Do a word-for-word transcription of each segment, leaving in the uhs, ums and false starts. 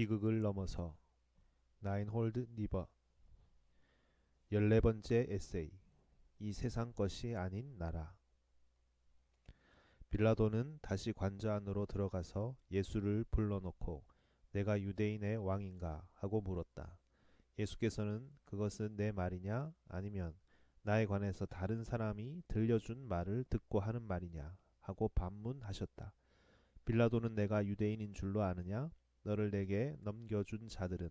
비극을 넘어서 라인홀드 니버 열네 번째 에세이 이 세상 것이 아닌 나라. 빌라도는 다시 관저 안으로 들어가서 예수를 불러놓고 내가 유대인의 왕인가 하고 물었다. 예수께서는 그것은 내 말이냐 아니면 나에 관해서 다른 사람이 들려준 말을 듣고 하는 말이냐 하고 반문하셨다. 빌라도는 내가 유대인인 줄로 아느냐? 너를 내게 넘겨준 자들은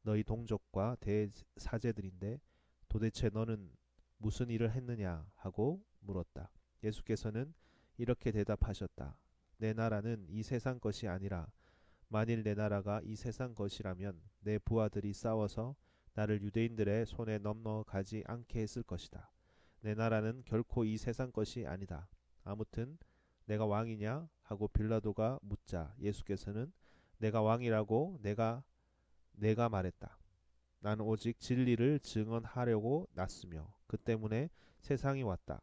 너희 동족과 대사제들인데 도대체 너는 무슨 일을 했느냐 하고 물었다. 예수께서는 이렇게 대답하셨다. 내 나라는 이 세상 것이 아니라 만일 내 나라가 이 세상 것이라면 내 부하들이 싸워서 나를 유대인들의 손에 넘어가지 않게 했을 것이다. 내 나라는 결코 이 세상 것이 아니다. 아무튼 내가 왕이냐 하고 빌라도가 묻자 예수께서는 내가 왕이라고 내가 내가 말했다. 난 오직 진리를 증언하려고 났으며 그 때문에 세상이 왔다.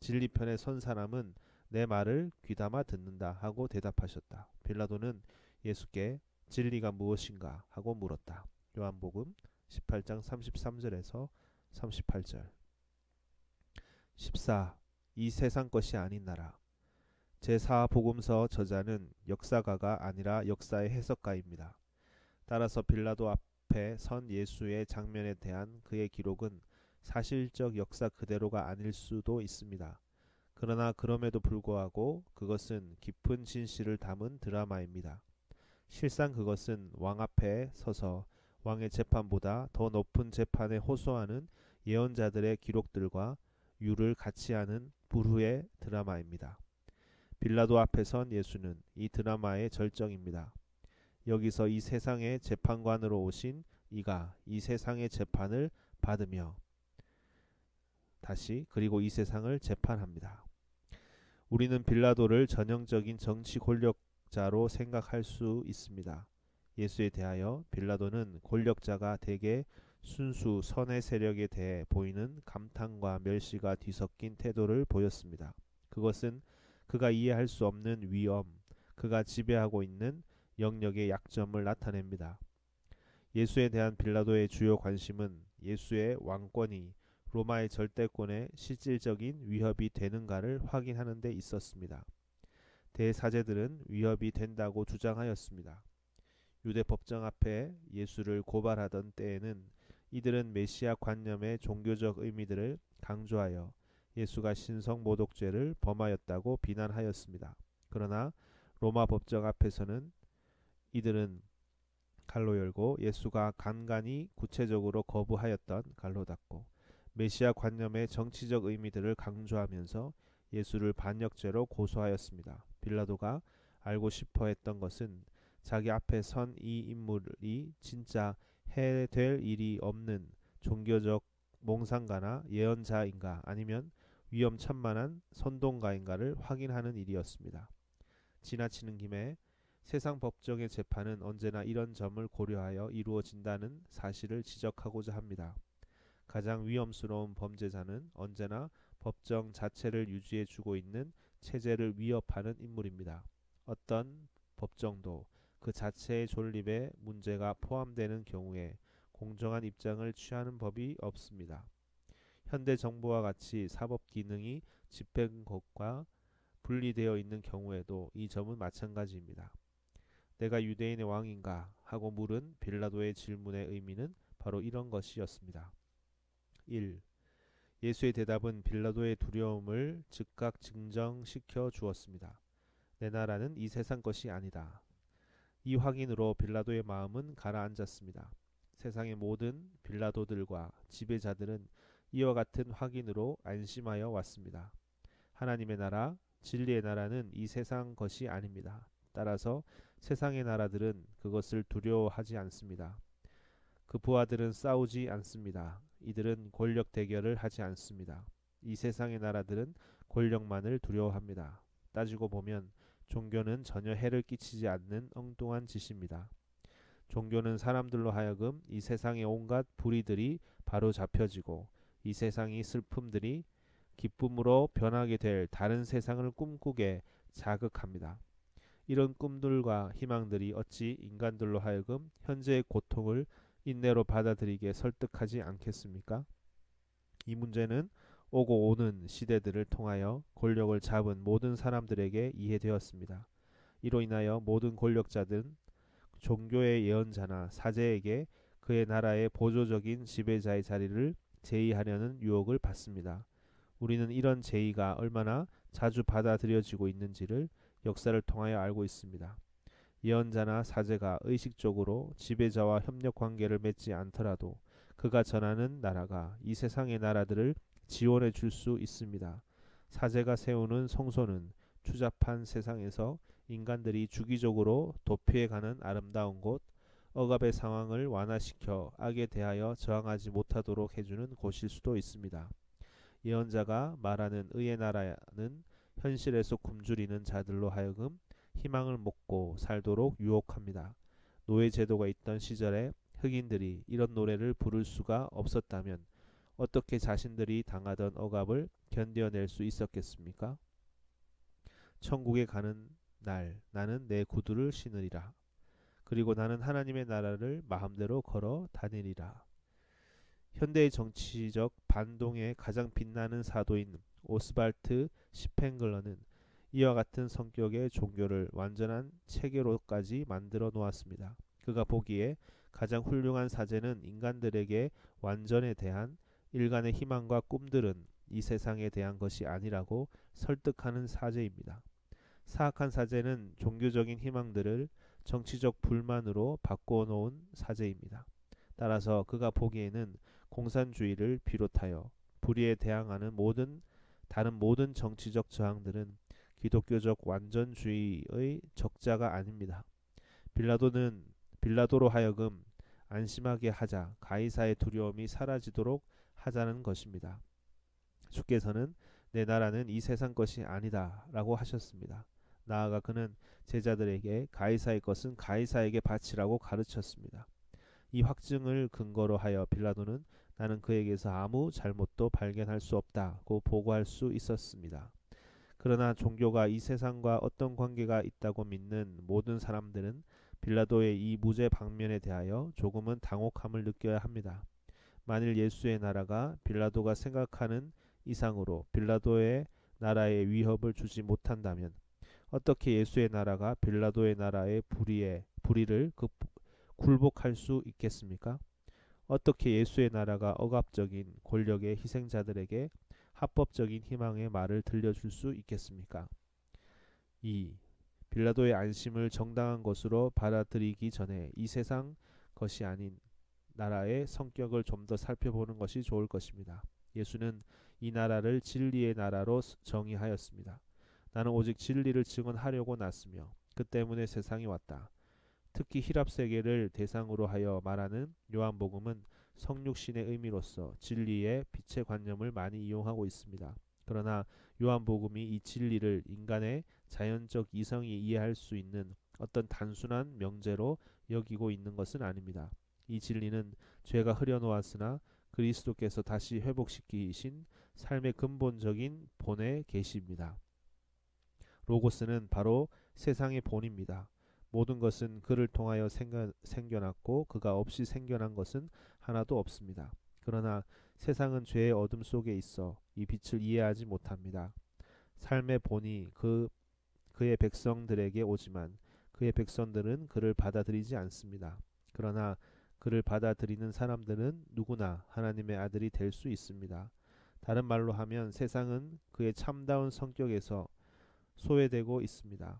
진리 편에 선 사람은 내 말을 귀담아 듣는다 하고 대답하셨다. 빌라도는 예수께 진리가 무엇인가 하고 물었다. 요한복음 십팔 장 삼십삼 절에서 삼십팔 절. 십사. 이 세상 것이 아닌 나라. 제사 복음서 저자는 역사가가 아니라 역사의 해석가입니다. 따라서 빌라도 앞에 선 예수의 장면에 대한 그의 기록은 사실적 역사 그대로가 아닐 수도 있습니다. 그러나 그럼에도 불구하고 그것은 깊은 진실을 담은 드라마입니다. 실상 그것은 왕 앞에 서서 왕의 재판보다 더 높은 재판에 호소하는 예언자들의 기록들과 유를 같이 하는 불후의 드라마입니다. 빌라도 앞에 선 예수는 이 드라마의 절정입니다. 여기서 이 세상의 재판관으로 오신 이가 이 세상의 재판을 받으며 다시 그리고 이 세상을 재판합니다. 우리는 빌라도를 전형적인 정치 권력자로 생각할 수 있습니다. 예수에 대하여 빌라도는 권력자가 대개 순수 선의 세력에 대해 보이는 감탄과 멸시가 뒤섞인 태도를 보였습니다. 그것은 그가 이해할 수 없는 위엄, 그가 지배하고 있는 영역의 약점을 나타냅니다. 예수에 대한 빌라도의 주요 관심은 예수의 왕권이 로마의 절대권에 실질적인 위협이 되는가를 확인하는 데 있었습니다. 대사제들은 위협이 된다고 주장하였습니다. 유대 법정 앞에 예수를 고발하던 때에는 이들은 메시아 관념의 종교적 의미들을 강조하여 예수가 신성 모독죄를 범하였다고 비난하였습니다. 그러나 로마 법정 앞에서는 이들은 갈로 열고 예수가 간간히 구체적으로 거부하였던 갈로 닫고 메시아 관념의 정치적 의미들을 강조하면서 예수를 반역죄로 고소하였습니다. 빌라도가 알고 싶어 했던 것은 자기 앞에 선 이 인물이 진짜 해될 일이 없는 종교적 몽상가나 예언자인가 아니면 위험천만한 선동가인가를 확인하는 일이었습니다. 지나치는 김에 세상 법정의 재판은 언제나 이런 점을 고려하여 이루어진다는 사실을 지적하고자 합니다. 가장 위험스러운 범죄자는 언제나 법정 자체를 유지해주고 있는 체제를 위협하는 인물입니다. 어떤 법정도 그 자체의 존립에 문제가 포함되는 경우에 공정한 입장을 취하는 법이 없습니다. 현대 정부와 같이 사법 기능이 집행권과 분리되어 있는 경우에도 이 점은 마찬가지입니다. 내가 유대인의 왕인가 하고 물은 빌라도의 질문의 의미는 바로 이런 것이었습니다. 일. 예수의 대답은 빌라도의 두려움을 즉각 증정시켜 주었습니다. 내 나라는 이 세상 것이 아니다. 이 확인으로 빌라도의 마음은 가라앉았습니다. 세상의 모든 빌라도들과 지배자들은 이와 같은 확인으로 안심하여 왔습니다. 하나님의 나라, 진리의 나라는 이 세상 것이 아닙니다. 따라서 세상의 나라들은 그것을 두려워하지 않습니다. 그 부하들은 싸우지 않습니다. 이들은 권력 대결을 하지 않습니다. 이 세상의 나라들은 권력만을 두려워합니다. 따지고 보면 종교는 전혀 해를 끼치지 않는 엉뚱한 짓입니다. 종교는 사람들로 하여금 이 세상의 온갖 불의들이 바로 잡혀지고 이 세상의 슬픔들이 기쁨으로 변하게 될 다른 세상을 꿈꾸게 자극합니다. 이런 꿈들과 희망들이 어찌 인간들로 하여금 현재의 고통을 인내로 받아들이게 설득하지 않겠습니까? 이 문제는 오고 오는 시대들을 통하여 권력을 잡은 모든 사람들에게 이해되었습니다. 이로 인하여 모든 권력자든 종교의 예언자나 사제에게 그의 나라의 보조적인 지배자의 자리를 제의하려는 유혹을 받습니다. 우리는 이런 제의가 얼마나 자주 받아들여지고 있는지를 역사를 통하여 알고 있습니다. 예언자나 사제가 의식적으로 지배자와 협력 관계를 맺지 않더라도 그가 전하는 나라가 이 세상의 나라들을 지원해 줄 수 있습니다. 사제가 세우는 성소는 추잡한 세상에서 인간들이 주기적으로 도피해가는 아름다운 곳, 억압의 상황을 완화시켜 악에 대하여 저항하지 못하도록 해주는 곳일 수도 있습니다. 예언자가 말하는 의의 나라는 현실에서 굶주리는 자들로 하여금 희망을 먹고 살도록 유혹합니다. 노예 제도가 있던 시절에 흑인들이 이런 노래를 부를 수가 없었다면 어떻게 자신들이 당하던 억압을 견뎌낼 수 있었겠습니까? 천국에 가는 날 나는 내 구두를 신으리라. 그리고 나는 하나님의 나라를 마음대로 걸어 다니리라. 현대의 정치적 반동에 가장 빛나는 사도인 오스발트 시펜글러는 이와 같은 성격의 종교를 완전한 체계로까지 만들어 놓았습니다. 그가 보기에 가장 훌륭한 사제는 인간들에게 완전에 대한 일간의 희망과 꿈들은 이 세상에 대한 것이 아니라고 설득하는 사제입니다. 사악한 사제는 종교적인 희망들을 정치적 불만으로 바꾸어 놓은 사제입니다. 따라서 그가 보기에는 공산주의를 비롯하여 불의에 대항하는 모든 다른 모든 정치적 저항들은 기독교적 완전주의의 적자가 아닙니다. 빌라도는 빌라도로 하여금 안심하게 하자, 가이사의 두려움이 사라지도록 하자는 것입니다. 주께서는 내 나라는 이 세상 것이 아니다 라고 하셨습니다. 나아가 그는 제자들에게 가이사의 것은 가이사에게 바치라고 가르쳤습니다. 이 확증을 근거로 하여 빌라도는 나는 그에게서 아무 잘못도 발견할 수 없다고 보고할 수 있었습니다. 그러나 종교가 이 세상과 어떤 관계가 있다고 믿는 모든 사람들은 빌라도의 이 무죄 방면에 대하여 조금은 당혹함을 느껴야 합니다. 만일 예수의 나라가 빌라도가 생각하는 이상으로 빌라도의 나라에 위협을 주지 못한다면 어떻게 예수의 나라가 빌라도의 나라의 불의에, 불의를 그, 굴복할 수 있겠습니까? 어떻게 예수의 나라가 억압적인 권력의 희생자들에게 합법적인 희망의 말을 들려줄 수 있겠습니까? 이. 빌라도의 안심을 정당한 것으로 받아들이기 전에 이 세상 것이 아닌 나라의 성격을 좀 더 살펴보는 것이 좋을 것입니다. 예수는 이 나라를 진리의 나라로 정의하였습니다. 나는 오직 진리를 증언하려고 났으며 그 때문에 세상이 왔다. 특히 히랍 세계를 대상으로 하여 말하는 요한복음은 성육신의 의미로서 진리의 빛의 관념을 많이 이용하고 있습니다. 그러나 요한복음이 이 진리를 인간의 자연적 이성이 이해할 수 있는 어떤 단순한 명제로 여기고 있는 것은 아닙니다. 이 진리는 죄가 흐려놓았으나 그리스도께서 다시 회복시키신 삶의 근본적인 본의 계시입니다. 로고스는 바로 세상의 본입니다. 모든 것은 그를 통하여 생겨, 생겨났고 그가 없이 생겨난 것은 하나도 없습니다. 그러나 세상은 죄의 어둠 속에 있어 이 빛을 이해하지 못합니다. 삶의 본이 그, 그의 백성들에게 오지만 그의 백성들은 그를 받아들이지 않습니다. 그러나 그를 받아들이는 사람들은 누구나 하나님의 아들이 될 수 있습니다. 다른 말로 하면 세상은 그의 참다운 성격에서 소외되고 있습니다.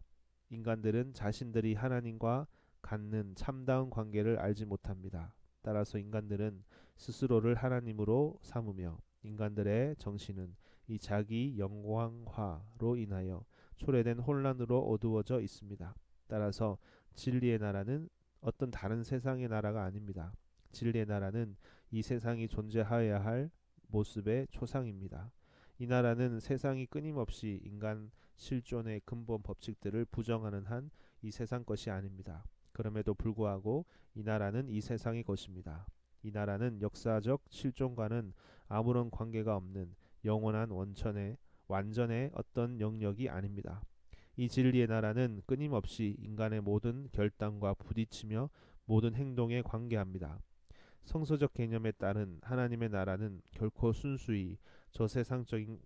인간들은 자신들이 하나님과 갖는 참다운 관계를 알지 못합니다. 따라서 인간들은 스스로를 하나님으로 삼으며 인간들의 정신은 이 자기 영광화로 인하여 초래된 혼란으로 어두워져 있습니다. 따라서 진리의 나라는 어떤 다른 세상의 나라가 아닙니다. 진리의 나라는 이 세상이 존재하여야 할 모습의 초상입니다. 이 나라는 세상이 끊임없이 인간 실존의 근본 법칙들을 부정하는 한 이 세상 것이 아닙니다. 그럼에도 불구하고 이 나라는 이 세상의 것입니다. 이 나라는 역사적 실존과는 아무런 관계가 없는 영원한 원천의 완전의 어떤 영역이 아닙니다. 이 진리의 나라는 끊임없이 인간의 모든 결단과 부딪히며 모든 행동에 관계합니다. 성서적 개념에 따른 하나님의 나라는 결코 순수히 저 세상적인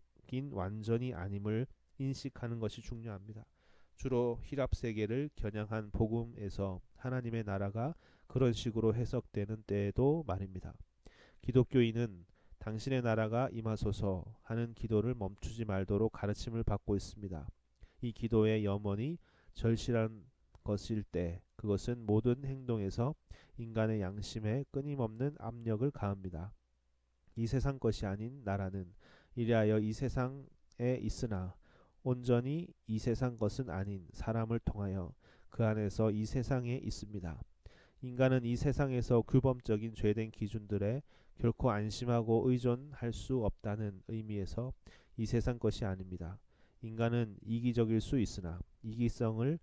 완전히 아님을 인식하는 것이 중요합니다. 주로 히랍 세계를 겨냥한 복음에서 하나님의 나라가 그런 식으로 해석되는 때에도 말입니다. 기독교인은 당신의 나라가 임하소서 하는 기도를 멈추지 말도록 가르침을 받고 있습니다. 이 기도의 염원이 절실한 것일 때 그것은 모든 행동에서 인간의 양심에 끊임없는 압력을 가합니다. 이 세상 것이 아닌 나라는 이래하여 이 세상에 있으나 온전히 이 세상 것은 아닌 사람을 통하여 그 안에서 이 세상에 있습니다. 인간은 이 세상에서 규범적인 죄된 기준들에 결코 안심하고 의존할 수 없다는 의미에서 이 세상 것이 아닙니다. 인간은 이기적일 수 있으나 이기성을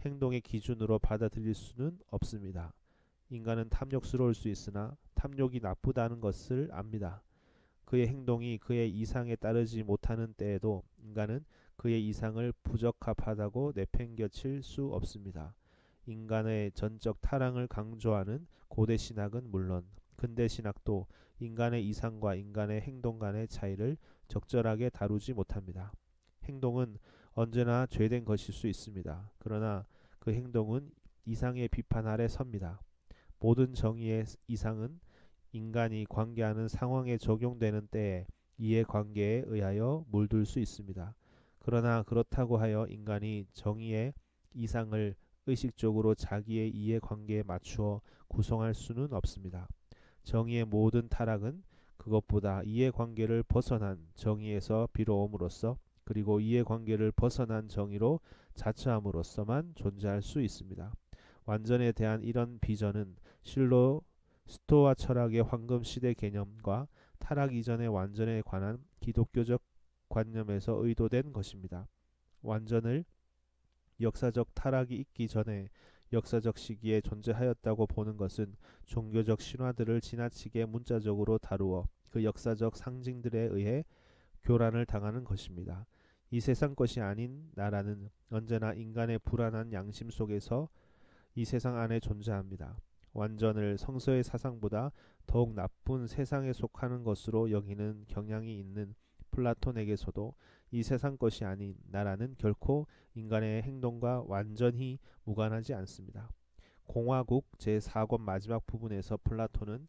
행동의 기준으로 받아들일 수는 없습니다. 인간은 탐욕스러울 수 있으나 탐욕이 나쁘다는 것을 압니다. 그의 행동이 그의 이상에 따르지 못하는 때에도 인간은 그의 이상을 부적합하다고 내팽겨칠 수 없습니다. 인간의 전적 타락을 강조하는 고대 신학은 물론 근대 신학도 인간의 이상과 인간의 행동 간의 차이를 적절하게 다루지 못합니다. 행동은 언제나 죄된 것일 수 있습니다. 그러나 그 행동은 이상의 비판 아래 섭니다. 모든 정의의 이상은 인간이 관계하는 상황에 적용되는 때에 이의 관계에 의하여 물들 수 있습니다. 그러나 그렇다고 하여 인간이 정의의 이상을 의식적으로 자기의 이의 관계에 맞추어 구성할 수는 없습니다. 정의의 모든 타락은 그것보다 이의 관계를 벗어난 정의에서 비로움으로써 그리고 이의 관계를 벗어난 정의로 자처함으로써만 존재할 수 있습니다. 완전에 대한 이런 비전은 실로 스토아 철학의 황금시대 개념과 타락 이전의 완전에 관한 기독교적 관념에서 의도된 것입니다. 완전을 역사적 타락이 있기 전에 역사적 시기에 존재하였다고 보는 것은 종교적 신화들을 지나치게 문자적으로 다루어 그 역사적 상징들에 의해 교란을 당하는 것입니다. 이 세상 것이 아닌 나라는 언제나 인간의 불안한 양심 속에서 이 세상 안에 존재합니다. 완전을 성서의 사상보다 더욱 나쁜 세상에 속하는 것으로 여기는 경향이 있는 플라톤에게서도 이 세상 것이 아닌 나라는 결코 인간의 행동과 완전히 무관하지 않습니다. 공화국 제사 권 마지막 부분에서 플라톤은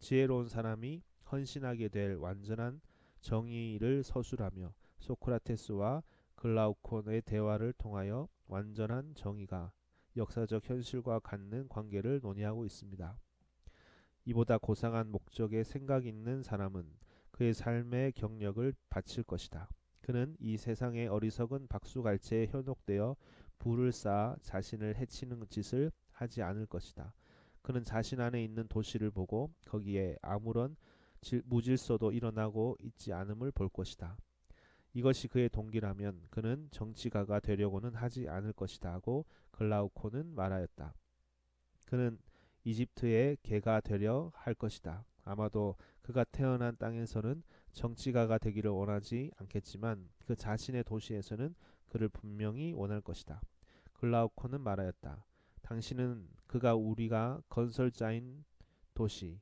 지혜로운 사람이 헌신하게 될 완전한 정의를 서술하며 소크라테스와 글라우콘의 대화를 통하여 완전한 정의가 역사적 현실과 갖는 관계를 논의하고 있습니다. 이보다 고상한 목적에 생각 있는 사람은 그의 삶의 경력을 바칠 것이다. 그는 이 세상의 어리석은 박수갈채에 현혹되어 불을 쌓아 자신을 해치는 짓을 하지 않을 것이다. 그는 자신 안에 있는 도시를 보고 거기에 아무런 무질서도 일어나고 있지 않음을 볼 것이다. 이것이 그의 동기라면 그는 정치가가 되려고는 하지 않을 것이다 하고 글라우콘은 말하였다. 그는 이집트의 개가 되려 할 것이다. 아마도 그가 태어난 땅에서는 정치가가 되기를 원하지 않겠지만 그 자신의 도시에서는 그를 분명히 원할 것이다. 글라우콘은 말하였다. 당신은 그가 우리가 건설자인 도시,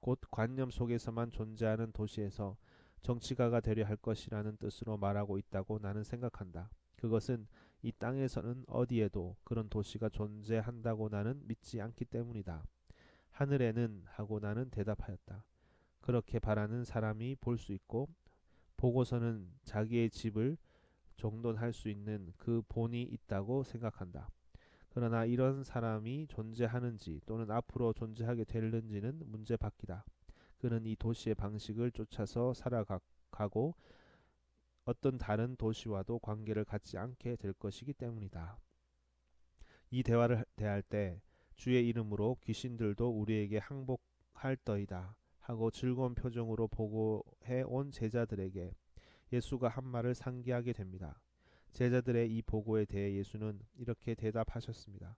곧 관념 속에서만 존재하는 도시에서 정치가가 되려 할 것이라는 뜻으로 말하고 있다고 나는 생각한다. 그것은 이 땅에서는 어디에도 그런 도시가 존재한다고 나는 믿지 않기 때문이다. 하늘에는 하고 나는 대답하였다. 그렇게 바라는 사람이 볼 수 있고 보고서는 자기의 집을 정돈할 수 있는 그 본이 있다고 생각한다. 그러나 이런 사람이 존재하는지 또는 앞으로 존재하게 되는지는 문제 밖이다. 그는 이 도시의 방식을 쫓아서 살아가고 어떤 다른 도시와도 관계를 갖지 않게 될 것이기 때문이다. 이 대화를 대할 때 주의 이름으로 귀신들도 우리에게 항복할떠이다 하고 즐거운 표정으로 보고해 온 제자들에게 예수가 한 말을 상기하게 됩니다. 제자들의 이 보고에 대해 예수는 이렇게 대답하셨습니다.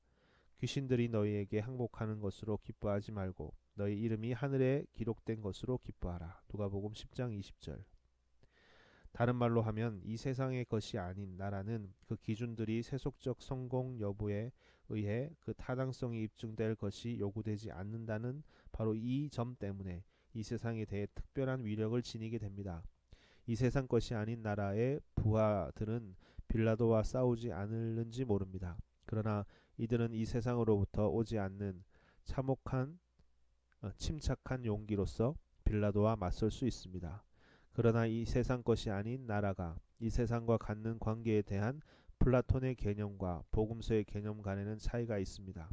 귀신들이 너희에게 항복하는 것으로 기뻐하지 말고 너희 이름이 하늘에 기록된 것으로 기뻐하라. 누가복음 십 장 이십 절. 다른 말로 하면 이 세상의 것이 아닌 나라는 그 기준들이 세속적 성공 여부에 의해 그 타당성이 입증될 것이 요구되지 않는다는 바로 이 점 때문에 이 세상에 대해 특별한 위력을 지니게 됩니다. 이 세상 것이 아닌 나라의 부하들은 빌라도와 싸우지 않을는지 모릅니다. 그러나 이들은 이 세상으로부터 오지 않는 참혹한 침착한 용기로서 빌라도와 맞설 수 있습니다. 그러나 이 세상 것이 아닌 나라가 이 세상과 갖는 관계에 대한 플라톤의 개념과 복음서의 개념 간에는 차이가 있습니다.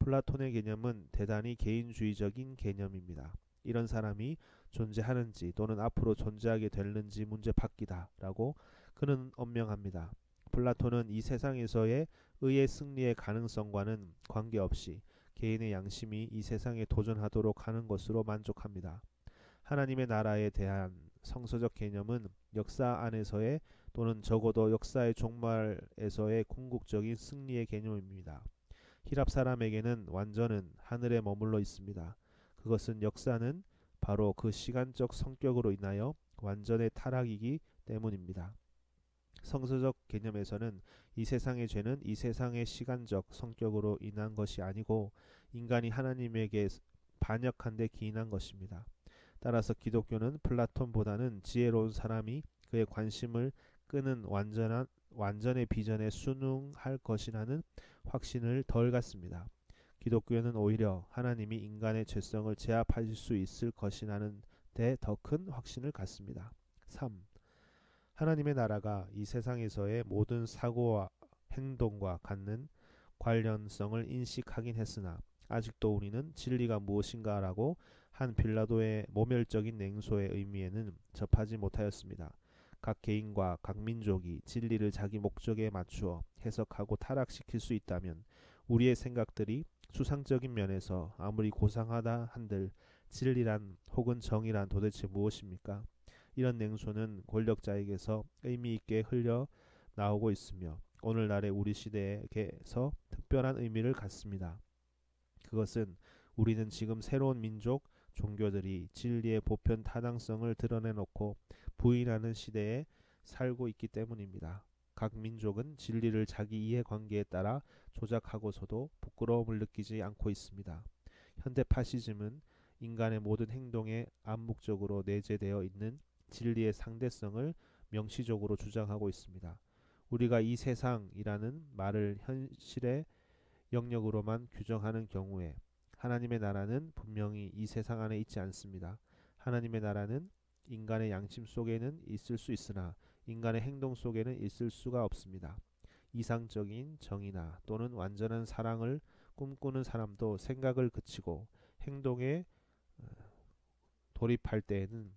플라톤의 개념은 대단히 개인주의적인 개념입니다. 이런 사람이 존재하는지 또는 앞으로 존재하게 될는지 문제 밖이다 라고 그는 엄명합니다. 플라톤은 이 세상에서의 의의 승리의 가능성과는 관계없이 개인의 양심이 이 세상에 도전하도록 하는 것으로 만족합니다. 하나님의 나라에 대한 성서적 개념은 역사 안에서의 또는 적어도 역사의 종말에서의 궁극적인 승리의 개념입니다. 히랍 사람에게는 완전은 하늘에 머물러 있습니다. 그것은 역사는 바로 그 시간적 성격으로 인하여 완전의 타락이기 때문입니다. 성서적 개념에서는 이 세상의 죄는 이 세상의 시간적 성격으로 인한 것이 아니고 인간이 하나님에게 반역한 데 기인한 것입니다. 따라서 기독교는 플라톤보다는 지혜로운 사람이 그의 관심을 끄는 완전한, 완전의 비전에 순응할 것이라는 확신을 덜 갖습니다. 기독교는 오히려 하나님이 인간의 죄성을 제압하실 수 있을 것이라는 데 더 큰 확신을 갖습니다. 삼. 하나님의 나라가 이 세상에서의 모든 사고와 행동과 갖는 관련성을 인식하긴 했으나 아직도 우리는 진리가 무엇인가라고 한 빌라도의 모멸적인 냉소의 의미에는 접하지 못하였습니다. 각 개인과 각 민족이 진리를 자기 목적에 맞추어 해석하고 타락시킬 수 있다면 우리의 생각들이 추상적인 면에서 아무리 고상하다 한들 진리란 혹은 정의란 도대체 무엇입니까? 이런 냉소는 권력자에게서 의미있게 흘려나오고 있으며 오늘날의 우리 시대에게서 특별한 의미를 갖습니다. 그것은 우리는 지금 새로운 민족, 종교들이 진리의 보편 타당성을 드러내놓고 부인하는 시대에 살고 있기 때문입니다. 각 민족은 진리를 자기 이해관계에 따라 조작하고서도 부끄러움을 느끼지 않고 있습니다. 현대 파시즘은 인간의 모든 행동에 암묵적으로 내재되어 있는 진리의 상대성을 명시적으로 주장하고 있습니다. 우리가 이 세상이라는 말을 현실의 영역으로만 규정하는 경우에 하나님의 나라는 분명히 이 세상 안에 있지 않습니다. 하나님의 나라는 인간의 양심 속에는 있을 수 있으나 인간의 행동 속에는 있을 수가 없습니다. 이상적인 정의나 또는 완전한 사랑을 꿈꾸는 사람도 생각을 그치고 행동에 돌입할 때에는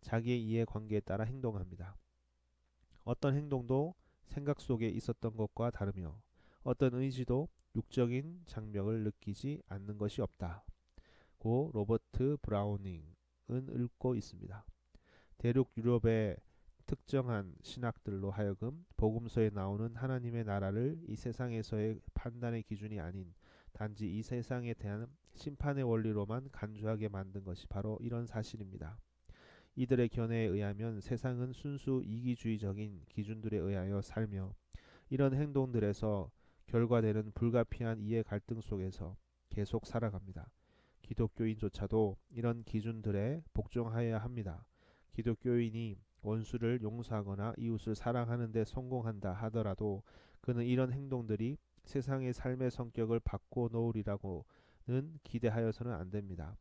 자기의 이해관계에 따라 행동합니다. 어떤 행동도 생각 속에 있었던 것과 다르며 어떤 의지도 육적인 장벽을 느끼지 않는 것이 없다고 로버트 브라우닝은 읽고 있습니다. 대륙 유럽의 특정한 신학들로 하여금 복음서에 나오는 하나님의 나라를 이 세상에서의 판단의 기준이 아닌 단지 이 세상에 대한 심판의 원리로만 간주하게 만든 것이 바로 이런 사실입니다. 이들의 견해에 의하면 세상은 순수 이기주의적인 기준들에 의하여 살며 이런 행동들에서 결과되는 불가피한 이해 갈등 속에서 계속 살아갑니다. 기독교인조차도 이런 기준들에 복종하여야 합니다. 기독교인이 원수를 용서하거나 이웃을 사랑하는 데 성공한다 하더라도 그는 이런 행동들이 세상의 삶의 성격을 바꿔놓으리라고는 기대하여서는 안 됩니다.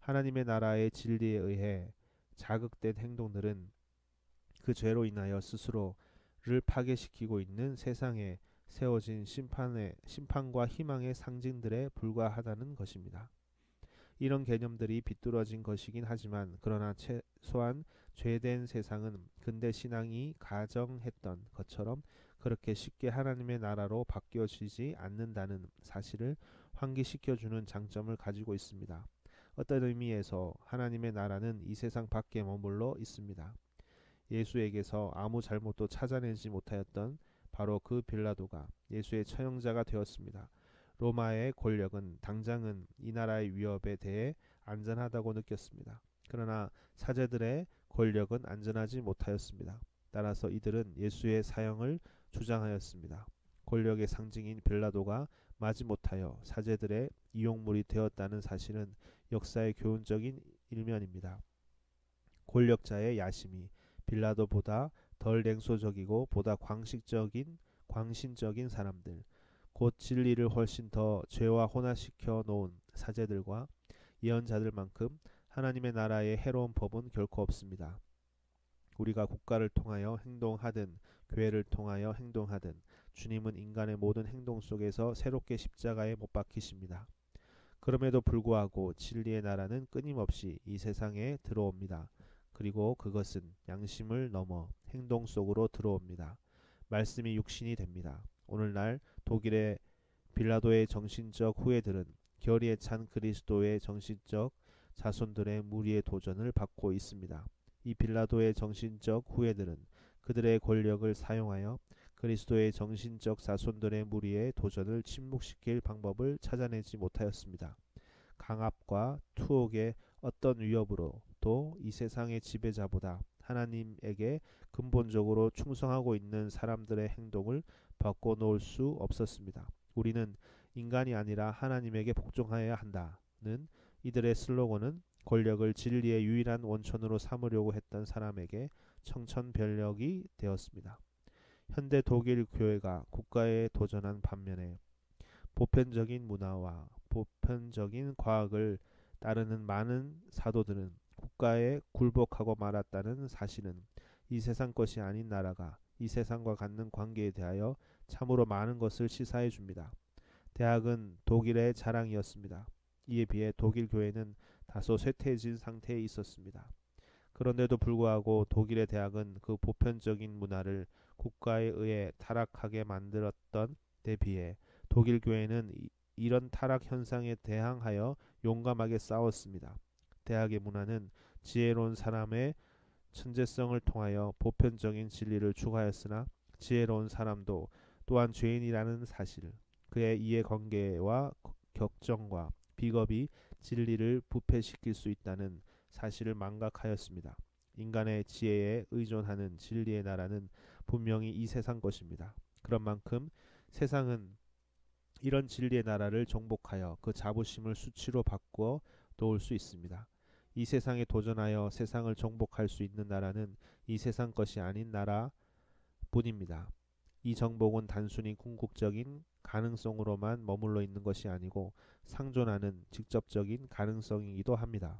하나님의 나라의 진리에 의해 자극된 행동들은 그 죄로 인하여 스스로를 파괴시키고 있는 세상의 세워진 심판의, 심판과 희망의 상징들에 불과하다는 것입니다. 이런 개념들이 비뚤어진 것이긴 하지만 그러나 최소한 죄된 세상은 근대 신앙이 가정했던 것처럼 그렇게 쉽게 하나님의 나라로 바뀌어지지 않는다는 사실을 환기시켜주는 장점을 가지고 있습니다. 어떤 의미에서 하나님의 나라는 이 세상 밖에 머물러 있습니다. 예수에게서 아무 잘못도 찾아내지 못하였던 바로 그 빌라도가 예수의 처형자가 되었습니다. 로마의 권력은 당장은 이 나라의 위협에 대해 안전하다고 느꼈습니다. 그러나 사제들의 권력은 안전하지 못하였습니다. 따라서 이들은 예수의 사형을 주장하였습니다. 권력의 상징인 빌라도가 마지못하여 사제들의 이용물이 되었다는 사실은 역사의 교훈적인 일면입니다. 권력자의 야심이 빌라도보다 덜 냉소적이고 보다 광식적인, 광신적인 사람들, 곧 진리를 훨씬 더 죄와 혼합시켜 놓은 사제들과 예언자들만큼 하나님의 나라의 해로운 법은 결코 없습니다. 우리가 국가를 통하여 행동하든 교회를 통하여 행동하든 주님은 인간의 모든 행동 속에서 새롭게 십자가에 못 박히십니다. 그럼에도 불구하고 진리의 나라는 끊임없이 이 세상에 들어옵니다. 그리고 그것은 양심을 넘어 행동 속으로 들어옵니다. 말씀이 육신이 됩니다. 오늘날 독일의 빌라도의 정신적 후예들은 결의에 찬 그리스도의 정신적 자손들의 무리의 도전을 받고 있습니다. 이 빌라도의 정신적 후예들은 그들의 권력을 사용하여 그리스도의 정신적 자손들의 무리의 도전을 침묵시킬 방법을 찾아내지 못하였습니다. 강압과 투옥의 어떤 위협으로도 이 세상의 지배자보다 하나님에게 근본적으로 충성하고 있는 사람들의 행동을 바꿔놓을 수 없었습니다. 우리는 인간이 아니라 하나님에게 복종하여야 한다는 이들의 슬로건은 권력을 진리의 유일한 원천으로 삼으려고 했던 사람에게 청천벽력이 되었습니다. 현대 독일 교회가 국가에 도전한 반면에 보편적인 문화와 보편적인 과학을 따르는 많은 사도들은 국가에 굴복하고 말았다는 사실은 이 세상 것이 아닌 나라가 이 세상과 갖는 관계에 대하여 참으로 많은 것을 시사해 줍니다. 대학은 독일의 자랑이었습니다. 이에 비해 독일 교회는 다소 쇠퇴해진 상태에 있었습니다. 그런데도 불구하고 독일의 대학은 그 보편적인 문화를 국가에 의해 타락하게 만들었던 데 비해 독일 교회는 이, 이런 타락 현상에 대항하여 용감하게 싸웠습니다. 대학의 문화는 지혜로운 사람의 천재성을 통하여 보편적인 진리를 추구하였으나 지혜로운 사람도 또한 죄인이라는 사실, 그의 이해관계와 격정과 비겁이 진리를 부패시킬 수 있다는 사실을 망각하였습니다. 인간의 지혜에 의존하는 진리의 나라는 분명히 이 세상 것입니다. 그런 만큼 세상은 이런 진리의 나라를 정복하여 그 자부심을 수치로 바꾸어 놓을 수 있습니다. 이 세상에 도전하여 세상을 정복할 수 있는 나라는 이 세상 것이 아닌 나라뿐입니다. 이 정복은 단순히 궁극적인 가능성으로만 머물러 있는 것이 아니고 상존하는 직접적인 가능성이기도 합니다.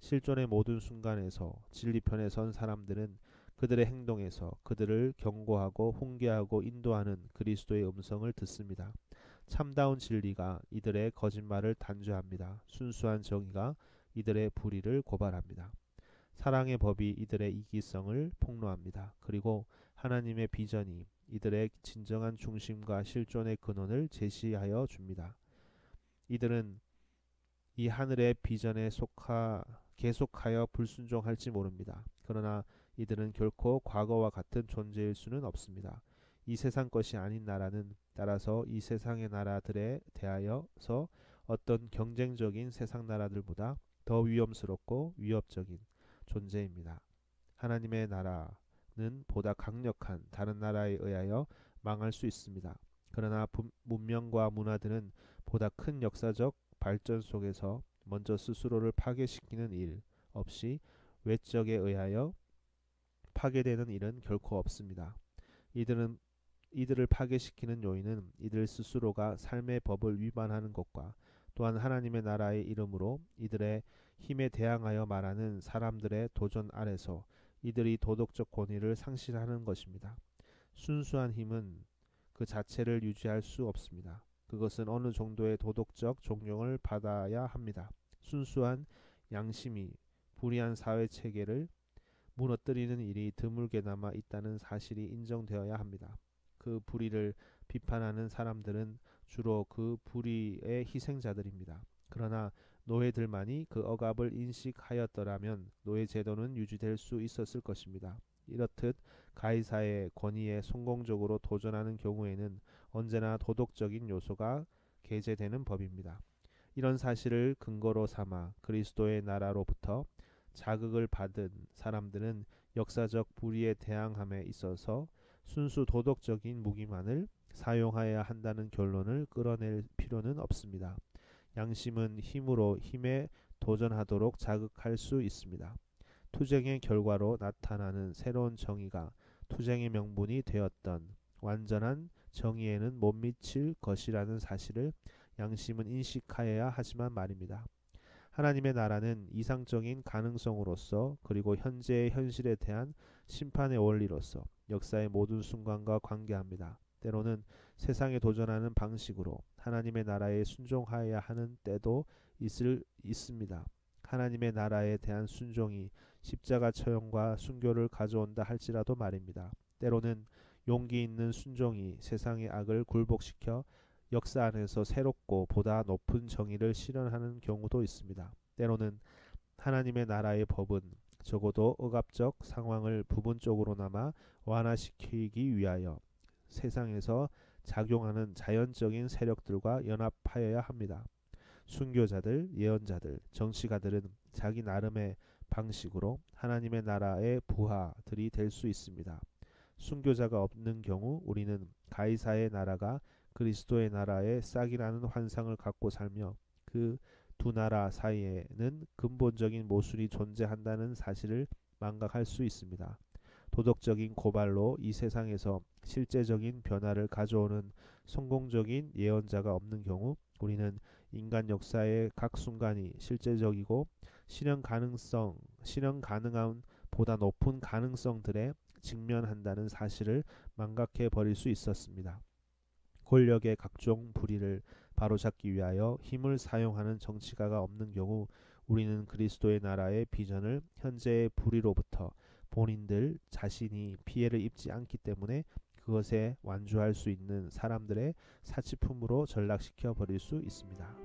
실존의 모든 순간에서 진리편에 선 사람들은 그들의 행동에서 그들을 경고하고 훈계하고 인도하는 그리스도의 음성을 듣습니다. 참다운 진리가 이들의 거짓말을 단죄합니다. 순수한 정의가 이들의 불의를 고발합니다. 사랑의 법이 이들의 이기성을 폭로합니다. 그리고 하나님의 비전이 이들의 진정한 중심과 실존의 근원을 제시하여 줍니다. 이들은 이 하늘의 비전에 속하, 계속하여 불순종할지 모릅니다. 그러나 이들은 결코 과거와 같은 존재일 수는 없습니다. 이 세상 것이 아닌 나라는 따라서 이 세상의 나라들에 대하여서 어떤 경쟁적인 세상 나라들보다 더 위험스럽고 위협적인 존재입니다. 하나님의 나라 는 보다 강력한 다른 나라에 의하여 망할 수 있습니다. 그러나 문명과 문화들은 보다 큰 역사적 발전 속에서 먼저 스스로를 파괴시키는 일 없이 외적에 의하여 파괴되는 일은 결코 없습니다. 이들은 이들을 파괴시키는 요인은 이들 스스로가 삶의 법을 위반하는 것과 또한 하나님의 나라의 이름으로 이들의 힘에 대항하여 말하는 사람들의 도전 아래서 이들이 도덕적 권위를 상실하는 것입니다. 순수한 힘은 그 자체를 유지할 수 없습니다. 그것은 어느 정도의 도덕적 존경을 받아야 합니다. 순수한 양심이 불의한 사회체계를 무너뜨리는 일이 드물게나마 있다는 사실이 인정되어야 합니다. 그 불의를 비판하는 사람들은 주로 그 불의의 희생자들입니다. 그러나 노예들만이 그 억압을 인식하였더라면 노예 제도는 유지될 수 있었을 것입니다. 이렇듯 가이사의 권위에 성공적으로 도전하는 경우에는 언제나 도덕적인 요소가 게재되는 법입니다. 이런 사실을 근거로 삼아 그리스도의 나라로부터 자극을 받은 사람들은 역사적 불의에 대항함에 있어서 순수 도덕적인 무기만을 사용해야 한다는 결론을 끌어낼 필요는 없습니다. 양심은 힘으로 힘에 도전하도록 자극할 수 있습니다. 투쟁의 결과로 나타나는 새로운 정의가 투쟁의 명분이 되었던 완전한 정의에는 못 미칠 것이라는 사실을 양심은 인식하여야 하지만 말입니다. 하나님의 나라는 이상적인 가능성으로서 그리고 현재의 현실에 대한 심판의 원리로서 역사의 모든 순간과 관계합니다. 때로는 세상에 도전하는 방식으로 하나님의 나라에 순종하여야 하는 때도 있을, 있습니다. 하나님의 나라에 대한 순종이 십자가 처형과 순교를 가져온다 할지라도 말입니다. 때로는 용기 있는 순종이 세상의 악을 굴복시켜 역사 안에서 새롭고 보다 높은 정의를 실현하는 경우도 있습니다. 때로는 하나님의 나라의 법은 적어도 억압적 상황을 부분적으로나마 완화시키기 위하여 세상에서 작용하는 자연적인 세력들과 연합하여야 합니다. 순교자들, 예언자들, 정치가들은 자기 나름의 방식으로 하나님의 나라의 부하들이 될 수 있습니다. 순교자가 없는 경우 우리는 가이사의 나라가 그리스도의 나라의 싹이라는 환상을 갖고 살며 그 두 나라 사이에는 근본적인 모순이 존재한다는 사실을 망각할 수 있습니다. 도덕적인 고발로 이 세상에서 실제적인 변화를 가져오는 성공적인 예언자가 없는 경우 우리는 인간 역사의 각 순간이 실제적이고 실현 가능성, 실현 가능한 보다 높은 가능성들에 직면한다는 사실을 망각해 버릴 수 있었습니다. 권력의 각종 불의를 바로잡기 위하여 힘을 사용하는 정치가가 없는 경우 우리는 그리스도의 나라의 비전을 현재의 불의로부터 본인들 자신이 피해를 입지 않기 때문에 그것에 완주할 수 있는 사람들의 사치품으로 전락시켜 버릴 수 있습니다.